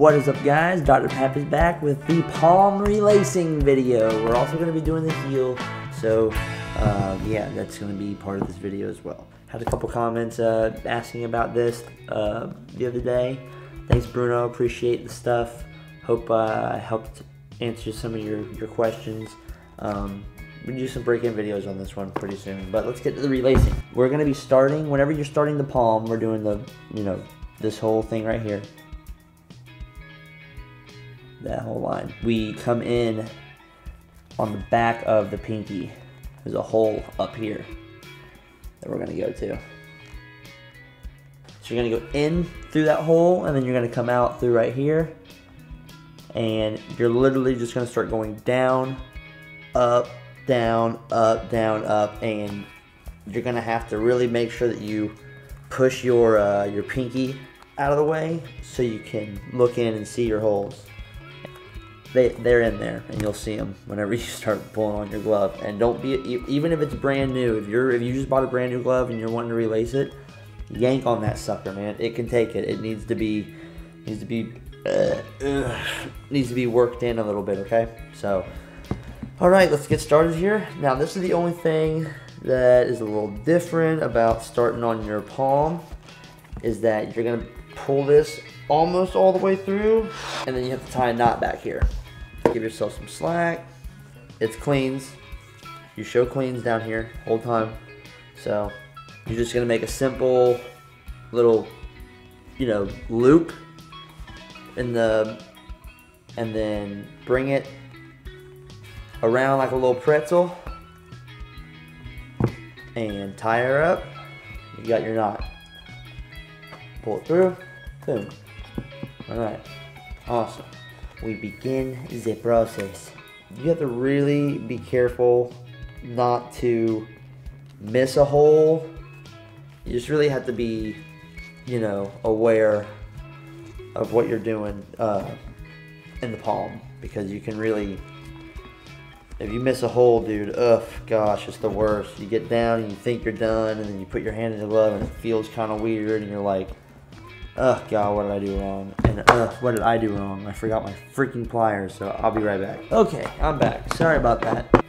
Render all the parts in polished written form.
What is up, guys? Dr. Pap is back with the palm relacing video. We're also going to be doing the heel, so yeah, that's going to be part of this video as well. Had a couple comments asking about this the other day. Thanks, Bruno. Appreciate the stuff. Hope I helped answer some of your questions. We're gonna do some break-in videos on this one pretty soon, but let's get to the relacing. We're going to be starting, whenever you're starting the palm, we're doing the, you know, this whole thing right here. That whole line. We come in on the back of the pinky. There's a hole up here that we're gonna go to. So you're gonna go in through that hole, and then you're gonna come out through right here. And you're literally just gonna start going down, up, and you're gonna have to really make sure that you push your pinky out of the way so you can look in and see your holes. They're in there, and you'll see them whenever you start pulling on your glove. And don't be, even if it's brand new, if you just bought a brand new glove and you're wanting to relace it, yank on that sucker, man. It can take it. It needs to be worked in a little bit. Okay, so all right, let's get started here. Now, this is the only thing that is a little different about starting on your palm is that you're gonna pull this almost all the way through, and then you have to tie a knot back here. Give yourself some slack. It's cleans. You show cleans down here whole time. So you're just gonna make a simple little, you know, loop in the, and then bring it around like a little pretzel and tie her up. You got your knot. Pull it through. Boom. Alright. Awesome. We begin the process. You have to really be careful not to miss a hole. You just really have to be, you know, aware of what you're doing in the palm, because you can really, if you miss a hole, dude, ugh, gosh, it's the worst. You get down and you think you're done, and then you put your hand in the glove and it feels kind of weird, and you're like, ugh, God, what did I do wrong? And ugh, what did I do wrong? I forgot my freaking pliers, so I'll be right back. Okay, I'm back. Sorry about that.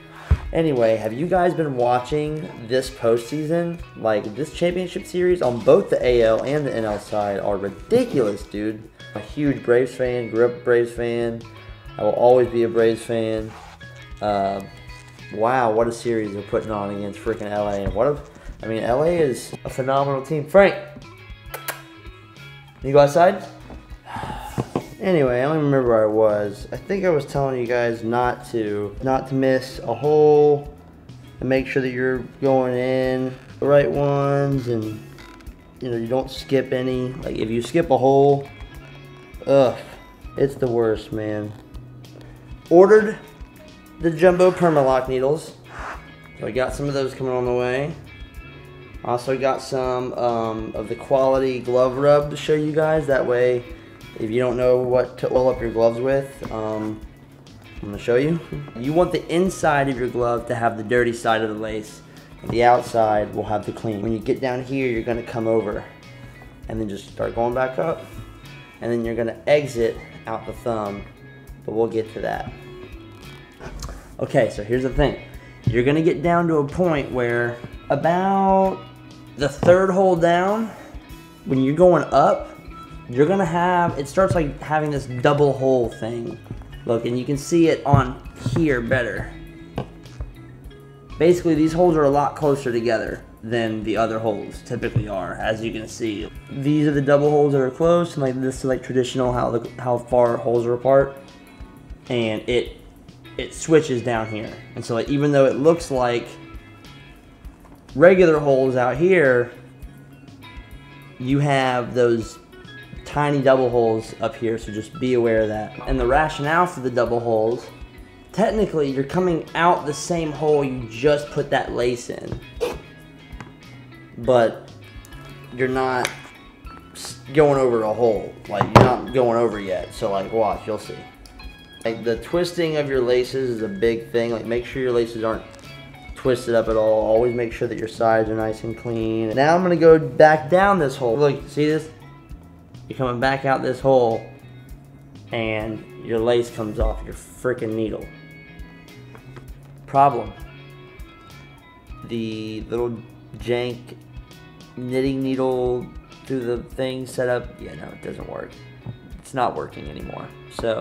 Anyway, have you guys been watching this postseason? Like, this championship series on both the AL and the NL side are ridiculous, dude. I'm a huge Braves fan, grew up a Braves fan. I will always be a Braves fan. Wow, what a series they're putting on against freaking LA. And what if, I mean, LA is a phenomenal team. Frank, you go outside? Anyway, I don't remember where I was. I think I was telling you guys not to miss a hole and make sure that you're going in the right ones, and you know, you don't skip any. Like, if you skip a hole, ugh, it's the worst, man. Ordered the jumbo Permalock needles. So I got some of those coming on the way. Also got some of the quality glove rub to show you guys. That way, if you don't know what to oil up your gloves with, I'm gonna show you. You want the inside of your glove to have the dirty side of the lace. The outside will have the clean. When you get down here, you're gonna come over and then just start going back up. And then you're gonna exit out the thumb, but we'll get to that. Okay, so here's the thing. You're gonna get down to a point where about the third hole down, when you're going up, you're gonna have, it starts like having this double hole thing. Look, and you can see it on here better. Basically, these holes are a lot closer together than the other holes typically are, as you can see. These are the double holes that are close, and like this is like traditional how far holes are apart, and it switches down here. And so like, even though it looks like regular holes out here, you have those tiny double holes up here, so just be aware of that. And the rationale for the double holes, technically you're coming out the same hole you just put that lace in, but you're not going over a hole, like you're not going over yet. So like, watch, you'll see. Like, the twisting of your laces is a big thing. Like, make sure your laces aren't twisted up at all. Always make sure that your sides are nice and clean. Now I'm gonna go back down this hole. Look, see this? You're coming back out this hole, and your lace comes off your freaking needle. Problem: the little jank knitting needle through the thing set up, yeah, no, it doesn't work. It's not working anymore. So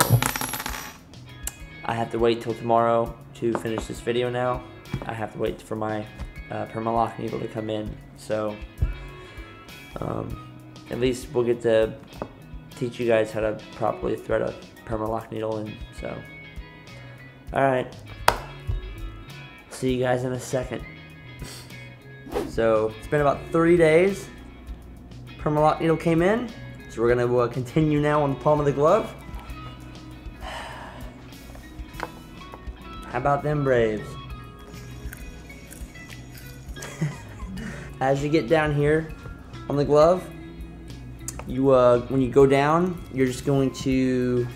I have to wait till tomorrow to finish this video now. I have to wait for my Permalock needle to come in. So at least we'll get to teach you guys how to properly thread a Permalock needle in. So, all right, see you guys in a second. So it's been about 3 days. Permalock needle came in, so we're gonna continue now on the palm of the glove. How about them Braves? As you get down here on the glove, you when you go down, you're just going to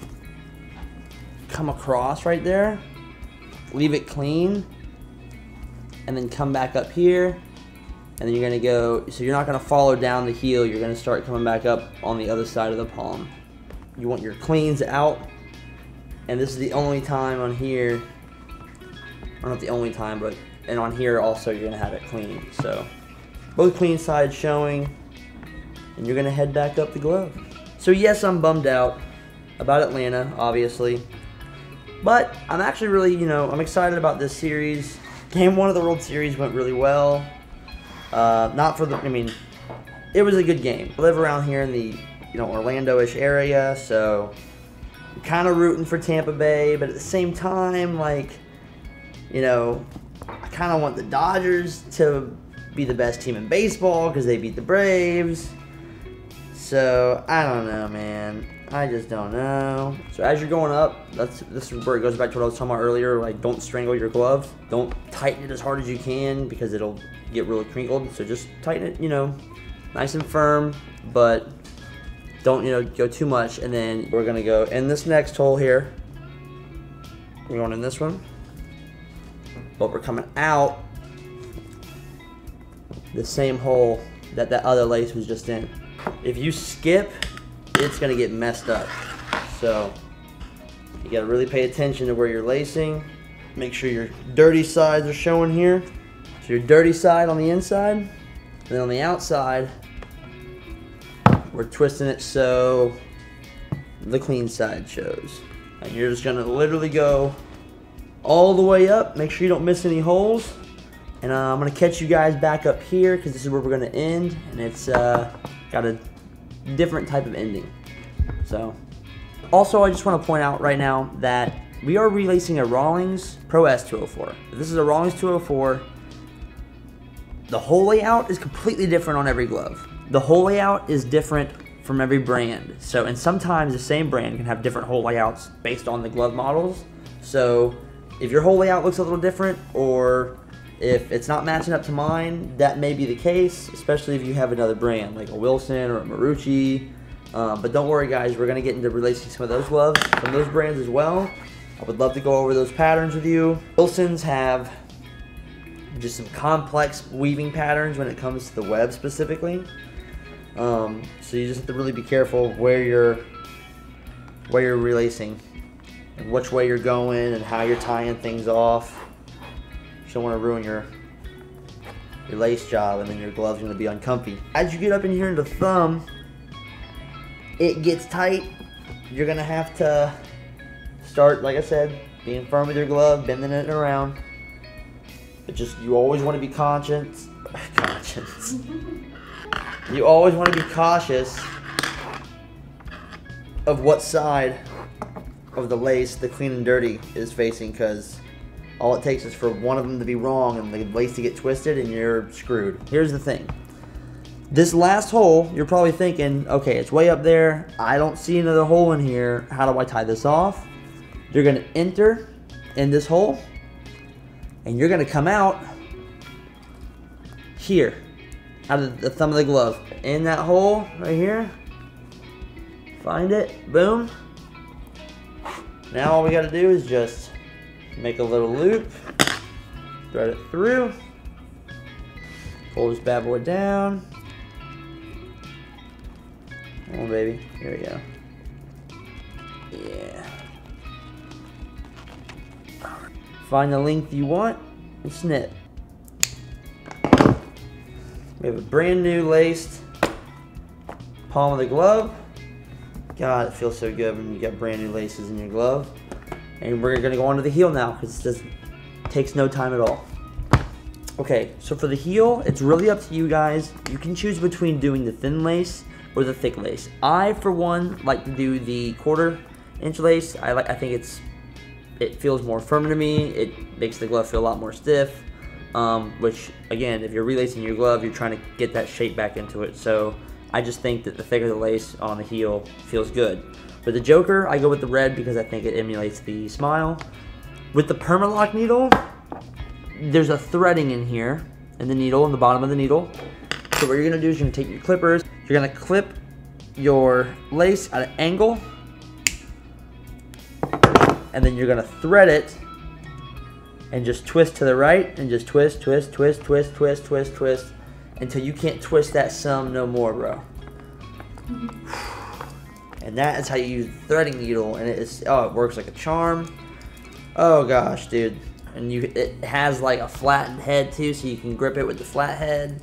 come across right there, leave it clean, and then come back up here, and then you're gonna go, so you're not gonna follow down the heel, you're gonna start coming back up on the other side of the palm. You want your cleans out, and this is the only time on here, or not the only time, but, and on here also you're gonna have it clean, so. Both clean sides showing, and you're gonna head back up the glove. So yes, I'm bummed out about Atlanta, obviously, but I'm actually really, you know, I'm excited about this series. Game 1 of the World Series went really well. Not for the, I mean, it was a good game. I live around here in the, you know, Orlando-ish area, so I'm kind of rooting for Tampa Bay, but at the same time, like, you know, I kind of want the Dodgers to be the best team in baseball because they beat the Braves. So I don't know, man, I just don't know. So as you're going up, this is where it goes back to what I was talking about earlier, like, don't strangle your glove, don't tighten it as hard as you can because it'll get really crinkled. So just tighten it, you know, nice and firm, but don't, you know, go too much. And then we're gonna go in this next hole here, we're going in this one, but we're coming out the same hole that that other lace was just in. If you skip, it's gonna get messed up. So you gotta really pay attention to where you're lacing. Make sure your dirty sides are showing here. So your dirty side on the inside, and then on the outside, we're twisting it so the clean side shows. And you're just gonna literally go all the way up. Make sure you don't miss any holes. And I'm gonna catch you guys back up here because this is where we're gonna end, and it's got a different type of ending. So, also I just want to point out right now that we are releasing a Rawlings Pro S204. This is a Rawlings 204. The hole layout is completely different on every glove. The hole layout is different from every brand. So, and sometimes the same brand can have different hole layouts based on the glove models. So, if your hole layout looks a little different, or if it's not matching up to mine, that may be the case, especially if you have another brand, like a Wilson or a Marucci. But don't worry, guys, we're going to get into releasing some of those gloves from those brands as well. I would love to go over those patterns with you. Wilsons have just some complex weaving patterns when it comes to the web specifically. So you just have to really be careful where you're releasing and which way you're going and how you're tying things off. Don't want to ruin your lace job, and then your glove's going to be uncomfy. As you get up in here into thumb, it gets tight. You're going to have to start, like I said, being firm with your glove, bending it around. But just, you always want to be you always want to be cautious of what side of the lace the clean and dirty is facing, because all it takes is for one of them to be wrong and the lace to get twisted and you're screwed. Here's the thing. This last hole, you're probably thinking, okay, it's way up there. I don't see another hole in here. How do I tie this off? You're going to enter in this hole and you're going to come out here, out of the thumb of the glove. In that hole right here, find it, boom. Now all we got to do is just make a little loop, thread it through, pull this bad boy down. Oh baby, here we go. Yeah. Find the length you want and snip. We have a brand new laced palm of the glove. God, it feels so good when you got brand new laces in your glove. And we're gonna go on to the heel now because this takes no time at all. Okay, so for the heel, it's really up to you guys. You can choose between doing the thin lace or the thick lace. I, for one, like to do the 1/4 inch lace. I think it feels more firm to me. It makes the glove feel a lot more stiff. Which again, if you're relacing your glove, you're trying to get that shape back into it. So I just think that the thicker the lace on the heel feels good. For the Joker, I go with the red because I think it emulates the smile. With the Permalock needle, there's a threading in here, in the needle, in the bottom of the needle. So what you're gonna do is you're gonna take your clippers, you're gonna clip your lace at an angle, and then you're gonna thread it and just twist to the right and just twist, twist, twist, twist, twist, twist, twist, until you can't twist that some no more, bro. And that is how you use the threading needle, and it works like a charm. Oh gosh, dude. And it has like a flattened head too, so you can grip it with the flat head.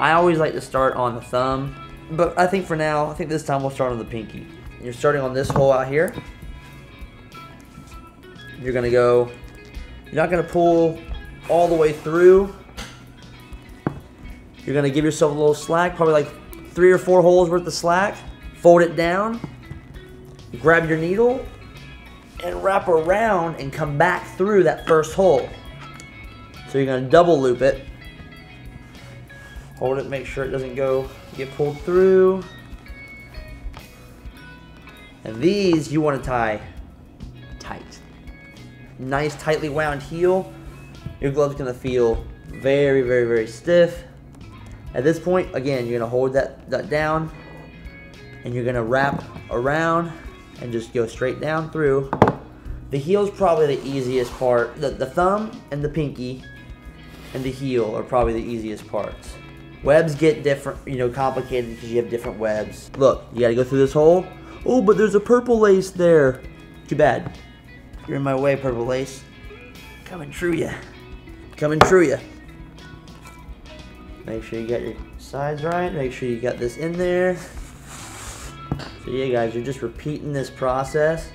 I always like to start on the thumb, but I think for now, I think this time we'll start on the pinky. You're starting on this hole out here. You're not gonna pull all the way through. You're gonna give yourself a little slack, probably like 3 or 4 holes worth of slack. Fold it down, grab your needle, and wrap around and come back through that first hole. So you're gonna double loop it. Hold it, make sure it doesn't get pulled through. And these you wanna tie tight. Nice tightly wound heel. Your glove's gonna feel very, very, very stiff. At this point, again, you're gonna hold that down, and you're gonna wrap around and just go straight down through. The heel's probably the easiest part. The thumb and the pinky and the heel are probably the easiest parts. Webs get different, complicated because you have different webs. Look, you gotta go through this hole. Oh, but there's a purple lace there. Too bad. You're in my way, purple lace. Coming true ya. Coming true ya. Make sure you got your sides right. Make sure you got this in there. So yeah, guys, you're just repeating this process.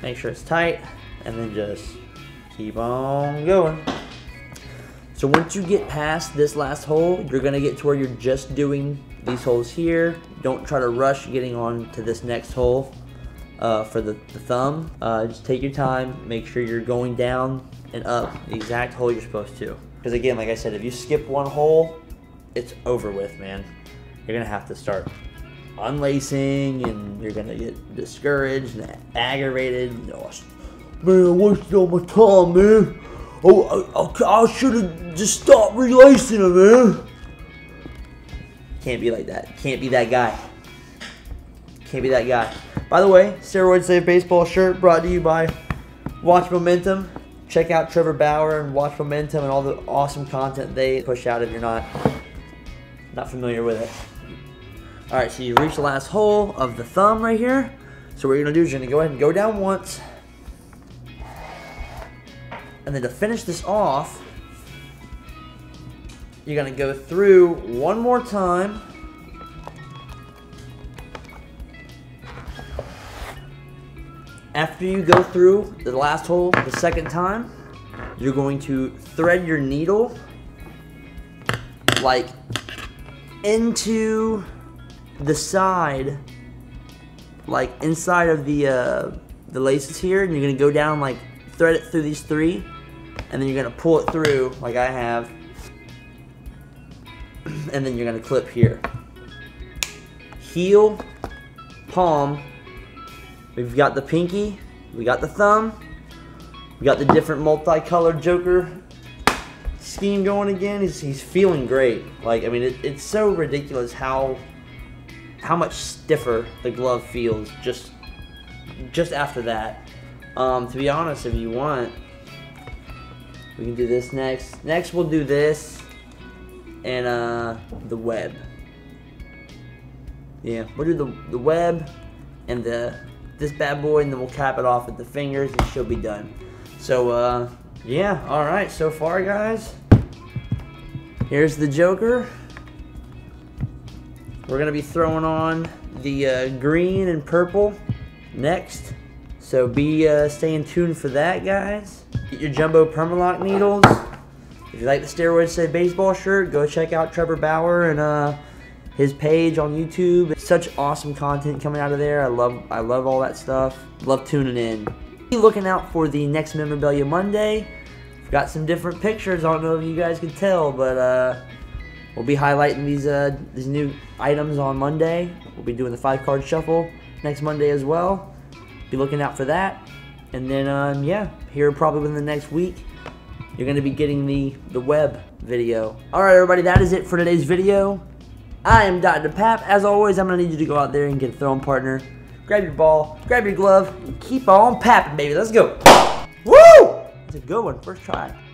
Make sure it's tight, and then just keep on going. So once you get past this last hole, you're gonna get to where you're just doing these holes here. Don't try to rush getting on to this next hole for the thumb. Just take your time. Make sure you're going down and up the exact hole you're supposed to. Because again, like I said, if you skip one hole, it's over with, man. You're gonna have to start unlacing, and you're gonna get discouraged and aggravated. Oh, man, I wasted all my time, man. Oh, I should have just stopped relacing it, man. Can't be like that. Can't be that guy. Can't be that guy. By the way, Steroids Saved Baseball shirt brought to you by Watch Momentum. Check out Trevor Bauer and Watch Momentum and all the awesome content they push out if you're not familiar with it. All right, so you reach the last hole of the thumb right here. So what you're gonna do is you're gonna go ahead and go down once. And then to finish this off, you're gonna go through one more time. After you go through the last hole the second time, you're going to thread your needle like into the side, like inside of the laces here, and you're gonna go down, like thread it through these 3, and then you're gonna pull it through like I have, and then you're gonna clip here. Heel, palm, we've got the pinky, we got the thumb, we got the different multicolored Joker scheme going again. He's feeling great. Like, I mean, it's so ridiculous how much stiffer the glove feels just after that. To be honest, if you want, we can do this next. Next, we'll do this and the web. Yeah, we'll do the web and this bad boy, and then we'll cap it off with the fingers, and she'll be done. So, yeah, alright, so far, guys, here's the Joker. We're going to be throwing on the green and purple next, so be staying tuned for that, guys. Get your jumbo Permalock needles. If you like the Steroids Saved Baseball shirt, go check out Trevor Bauer and his page on YouTube. It's such awesome content coming out of there. I love all that stuff. Love tuning in. Be looking out for the next Memorabilia Monday. We've got some different pictures. I don't know if you guys can tell, but we'll be highlighting these new items on Monday. We'll be doing the 5-card shuffle next Monday as well. Be looking out for that. And then, yeah, here probably within the next week, you're going to be getting the web video. All right, everybody, that is it for today's video. I am Dr. Pap. As always, I'm going to need you to go out there and get a throwing partner. Grab your ball, grab your glove, and keep on papping, baby. Let's go. Woo! That's a good one. First try.